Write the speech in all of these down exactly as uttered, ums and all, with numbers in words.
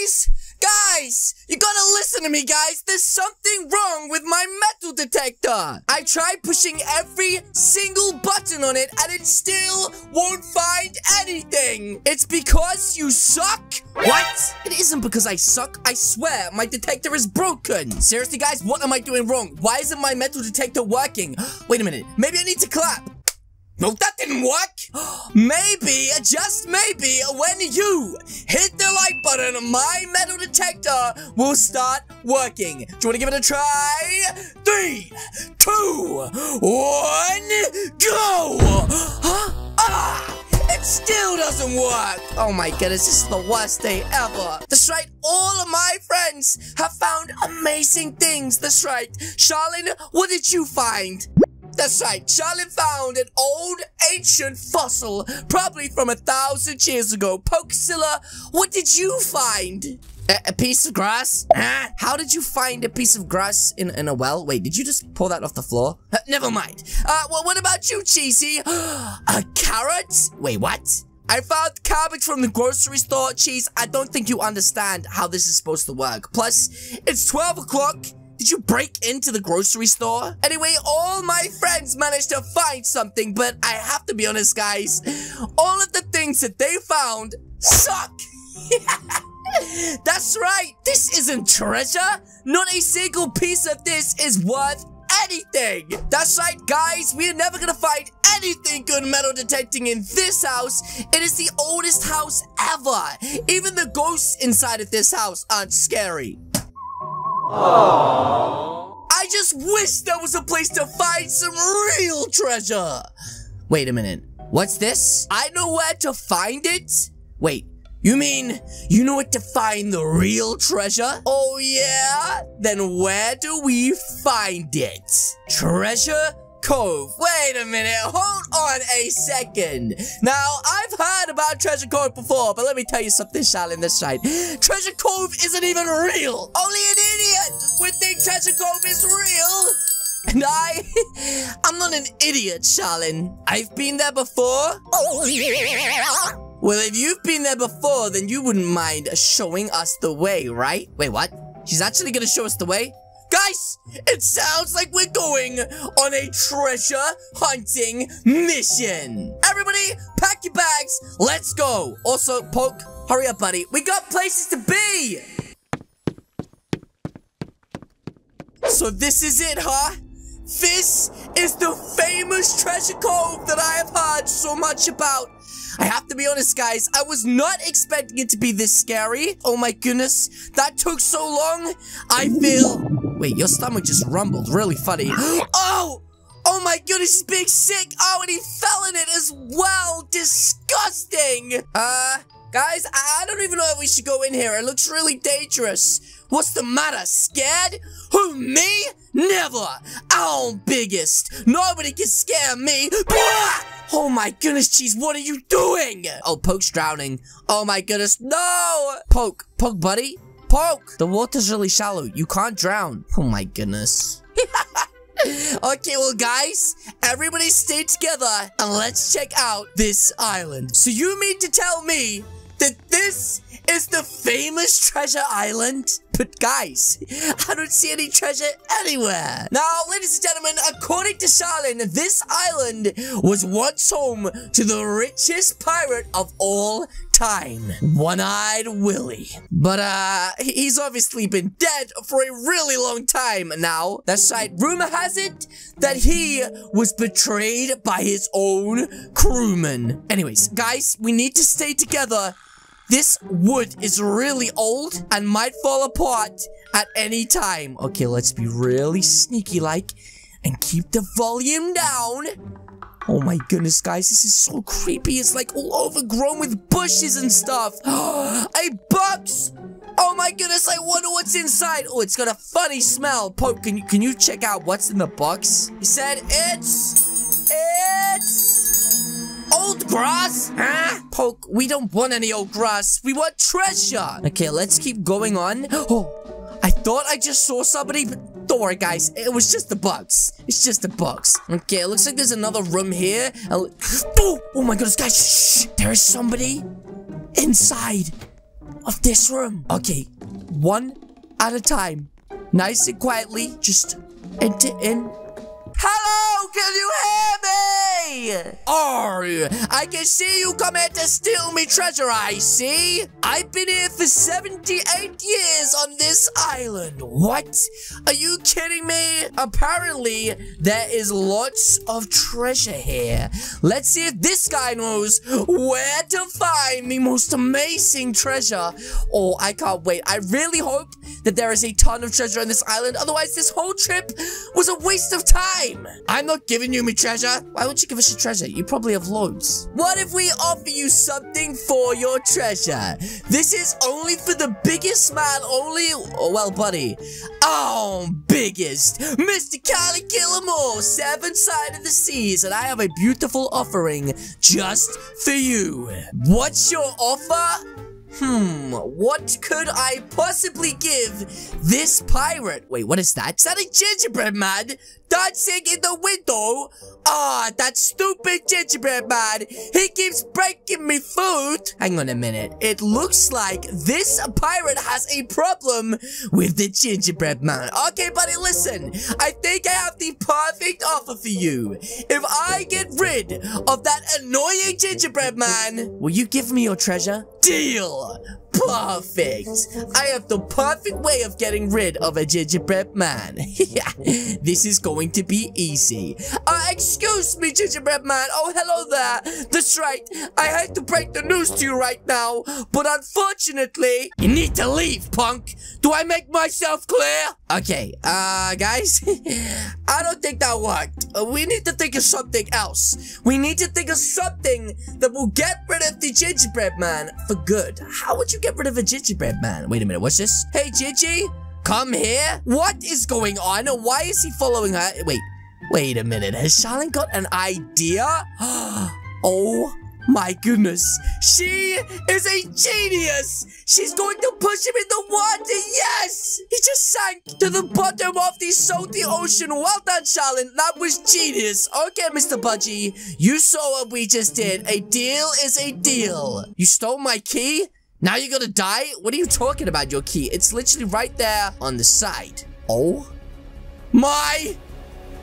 Guys! Guys! You gotta listen to me, guys! There's something wrong with my metal detector! I tried pushing every single button on it, and it still won't find anything! It's because you suck? What? It isn't because I suck. I swear, my detector is broken. Seriously, guys, what am I doing wrong? Why isn't my metal detector working? Wait a minute. Maybe I need to clap. No, that didn't work. Maybe, just maybe, when you hit the like button, my metal detector will start working. Do you want to give it a try? Three, two, one, go! Huh? Ah! It still doesn't work! Oh my goodness, this is the worst day ever. That's right, all of my friends have found amazing things. That's right. Charlene, what did you find? That's right, Charlie found an old ancient fossil, probably from a thousand years ago. Pokesilla, what did you find? A, a piece of grass? Huh? How did you find a piece of grass in, in a well? Wait, did you just pull that off the floor? Uh, never mind. Uh, well, what about you, Cheesy? A carrot? Wait, what? I found cabbage from the grocery store, Cheese. I don't think you understand how this is supposed to work. Plus, it's twelve o'clock. Did you break into the grocery store? Anyway, all my friends managed to find something, but I have to be honest, guys. All of the things that they found suck. That's right. This isn't treasure. Not a single piece of this is worth anything. That's right, guys. We are never gonna find anything good metal detecting in this house. It is the oldest house ever. Even the ghosts inside of this house aren't scary. Aww. I just wish there was a place to find some real treasure. Wait a minute. What's this? I know where to find it? Wait, you mean you know where to find the real treasure? Oh yeah? Then where do we find it? Treasure Cove. Wait a minute. Hold on a second. Now, I've heard about Treasure Cove before, but let me tell you something, Charlene, this side. Treasure Cove isn't even real. Only an idiot would think Treasure Cove is real. And I, I'm not an idiot, Charlene. I've been there before. Oh, yeah. Well, if you've been there before, then you wouldn't mind showing us the way, right? Wait, what? She's actually going to show us the way? Guys, it sounds like we're going on a treasure hunting mission. Everybody, pack your bags. Let's go. Also, Poke, hurry up, buddy. We got places to be. So this is it, huh? This is the famous Treasure Cove that I have heard so much about. I have to be honest, guys, I was not expecting it to be this scary. Oh my goodness, that took so long. I feel... Wait, your stomach just rumbled. Really funny. Oh! Oh my goodness, he's being sick. Oh, and he fell in it as well. Disgusting. Uh, guys, I don't even know if we should go in here. It looks really dangerous. What's the matter? Scared? Who, me? Never. I'm biggest. Nobody can scare me. Oh my goodness, Cheese, what are you doing? Oh, Poke's drowning. Oh my goodness, no! Poke, Poke, buddy. Poke! The water's really shallow. You can't drown. Oh my goodness. Okay, well guys, everybody stay together and let's check out this island. So you mean to tell me that this is the famous treasure island? But guys, I don't see any treasure anywhere. Now, ladies and gentlemen, according to Charlene, this island was once home to the richest pirate of all time. Time, One-eyed Willy. But, uh, he's obviously been dead for a really long time now. That's right. Rumor has it that he was betrayed by his own crewman. Anyways, guys, we need to stay together. This wood is really old and might fall apart at any time. Okay, let's be really sneaky-like and keep the volume down. Oh my goodness, guys, this is so creepy. It's like all overgrown with bushes and stuff. A box! Oh my goodness, I wonder what's inside. Oh, it's got a funny smell. Pope, can you, can you check out what's in the box? He said it's... It's... Old grass? Huh? Poke, we don't want any old grass. We want treasure. Okay, let's keep going on. Oh, I thought I just saw somebody... But don't worry, guys. It was just the bugs. It's just the bugs. Okay, it looks like there's another room here. Oh, oh my goodness, guys. Shh. There is somebody inside. of this room. Okay, one at a time. Nice and quietly, just enter in. Hello, can you hear me? Arr, I can see you come here to steal me treasure, I see. I've been here for seventy-eight years on this island. What? Are you kidding me? Apparently, there is lots of treasure here. Let's see if this guy knows where to find the most amazing treasure. Oh, I can't wait. I really hope that there is a ton of treasure on this island. Otherwise, this whole trip was a waste of time. I'm not giving you my treasure. Why would you give us your treasure? You probably have loads. What if we offer you something for your treasure? This is only for the biggest man, only... Oh, well, buddy. Oh, biggest. Mister Kali Killamore, seven side of the seas, and I have a beautiful offering just for you. What's your offer? Hmm, what could I possibly give this pirate? Wait, what is that? Is that a gingerbread man dancing in the window? Ah, that stupid gingerbread man. He keeps breaking me food. Hang on a minute. It looks like this pirate has a problem with the gingerbread man. Okay, buddy, listen. I think I have the perfect offer for you. If I get rid of that annoying gingerbread man, will you give me your treasure? Deal! Perfect! I have the perfect way of getting rid of a gingerbread man. Yeah, this is going to be easy. Uh, excuse me, gingerbread man. Oh, hello there. That's right. I had to break the news to you right now, but unfortunately, you need to leave, punk. Do I make myself clear? Okay, uh, guys, I don't think that worked. Uh, we need to think of something else. We need to think of something that will get rid of the gingerbread man for good. How would you get rid of a gingerbread man? Wait a minute, what's this? Hey, Gigi, come here. What is going on? Why is he following her? Wait, wait a minute. Has Charlene got an idea? Oh my goodness. She is a genius. She's going to push him in the water. Yes. He just sank to the bottom of the salty ocean. Well done, Charlene. That was genius. Okay, Mister Budgie, you saw what we just did. A deal is a deal. You stole my key? Now you're gonna die? What are you talking about, your key? It's literally right there on the side. Oh. My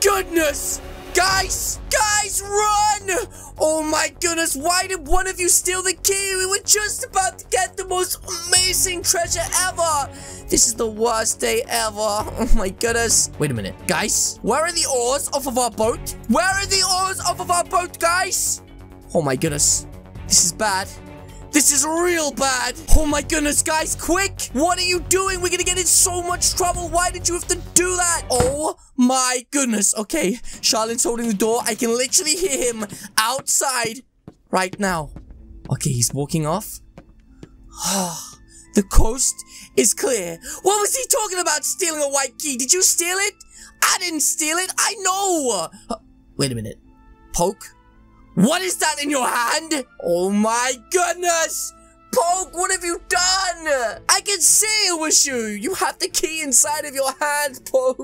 goodness. Guys, guys, run! Oh my goodness, why did one of you steal the key? We were just about to get the most amazing treasure ever. This is the worst day ever. Oh my goodness. Wait a minute, guys. Where are the oars off of our boat? Where are the oars off of our boat, guys? Oh my goodness. This is bad. This is real bad. Oh my goodness, guys, quick. What are you doing? We're gonna get in so much trouble. Why did you have to do that? Oh my goodness. Okay, Charlene's holding the door. I can literally hear him outside right now. Okay, he's walking off. The coast is clear. What was he talking about stealing a white key? Did you steal it? I didn't steal it. I know. Wait a minute. Poke? What is that in your hand? Oh my goodness! Poke, what have you done? I can see it was you. You have the key inside of your hand, Poke.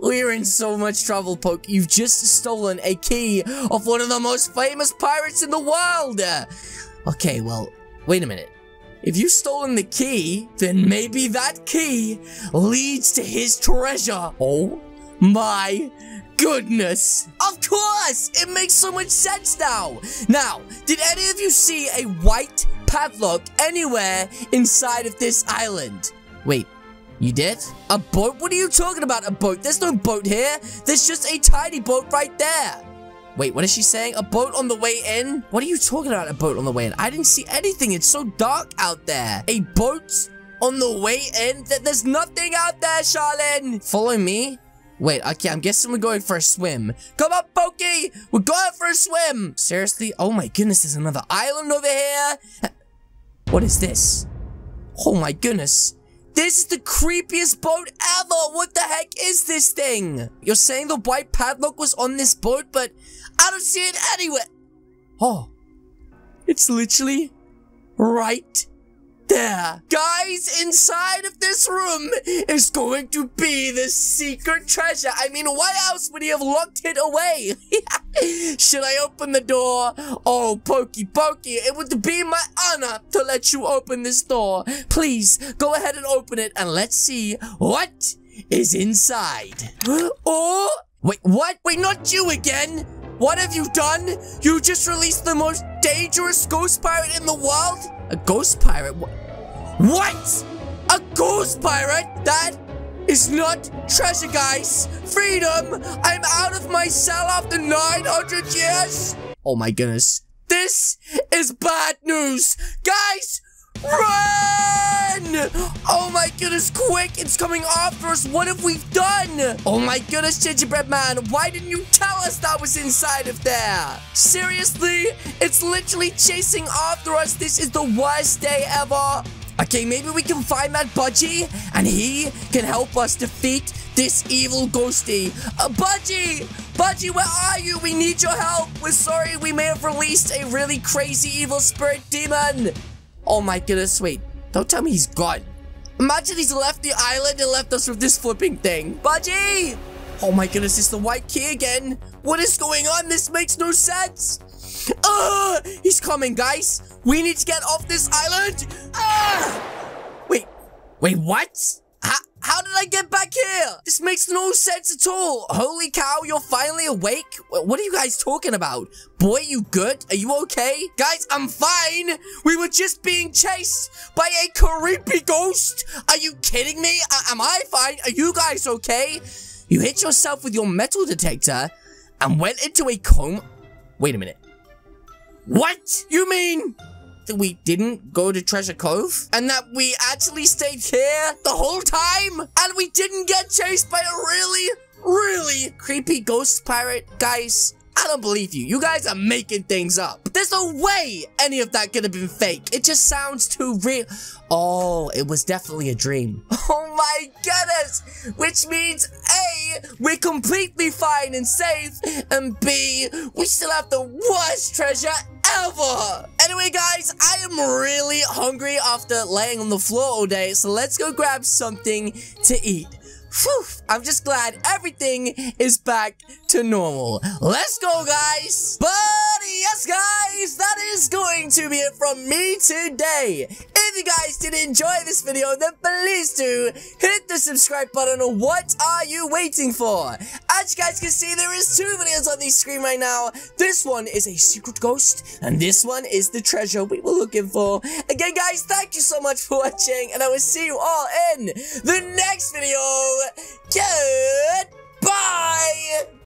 We're in so much trouble, Poke. You've just stolen a key of one of the most famous pirates in the world. Okay, well, wait a minute. If you've stolen the key, then maybe that key leads to his treasure. Oh my goodness. Of course! It makes so much sense now! Now, did any of you see a white padlock anywhere inside of this island? Wait, you did? A boat? What are you talking about, a boat? There's no boat here. There's just a tiny boat right there. Wait, what is she saying? A boat on the way in? What are you talking about, a boat on the way in? I didn't see anything. It's so dark out there. A boat on the way in? There's nothing out there, Charlene. Follow me? Wait, okay, I'm guessing we're going for a swim. Come on, Pokey! We're going for a swim! Seriously? Oh my goodness, there's another island over here! What is this? Oh my goodness. This is the creepiest boat ever! What the heck is this thing? You're saying the white padlock was on this boat, but I don't see it anywhere! Oh. It's literally right there. Guys, inside of this room is going to be the secret treasure. I mean, why else would he have locked it away? Should I open the door? Oh, Pokey, Pokey, it would be my honor to let you open this door. Please, go ahead and open it, and let's see what is inside. Oh, wait, what? Wait, not you again. What have you done? You just released the most dangerous ghost pirate in the world? A ghost pirate? What? A ghost pirate? That is not treasure, guys. Freedom! I'm out of my cell after nine hundred years! Oh my goodness. This is bad news! Guys, run! Oh my goodness, quick! It's coming after us! What have we done? Oh my goodness, Gingerbread Man, why didn't you tell us that was inside of there? Seriously? It's literally chasing after us! This is the worst day ever! Okay, maybe we can find that Budgie, and he can help us defeat this evil Ghosty. Uh, Budgie! Budgie, where are you? We need your help! We're sorry, we may have released a really crazy evil spirit demon! Oh my goodness, wait. Don't tell me he's gone. Imagine he's left the island and left us with this flipping thing. Budgie! Oh my goodness, it's the white key again. What is going on? This makes no sense! Uh, he's coming, guys. We need to get off this island. Uh, wait, wait, what? How, how did I get back here? This makes no sense at all. Holy cow, you're finally awake? What are you guys talking about? Boy, you good? Are you okay? Guys, I'm fine. We were just being chased by a creepy ghost. Are you kidding me? I, am I fine? Are you guys okay? You hit yourself with your metal detector and went into a coma. Wait a minute. What? You mean that we didn't go to Treasure Cove? And that we actually stayed here the whole time? And we didn't get chased by a really, really creepy ghost pirate? Guys, I don't believe you. You guys are making things up. There's no way any of that could have been fake. It just sounds too real. Oh, it was definitely a dream. Oh my goodness! Which means A, we're completely fine and safe, and B, we still have the worst treasure ever. Anyway, guys, I am really hungry after laying on the floor all day, so let's go grab something to eat. Whew, I'm just glad everything is back to normal. Let's go, guys. But yes, guys, that is going to be it from me today. If you guys did enjoy this video, then please do hit the subscribe button. What are you waiting for? As you guys can see, there is two videos on the screen right now. This one is a secret ghost, and this one is the treasure we were looking for. Again, guys, thank you so much for watching, and I will see you all in the next video. Goodbye!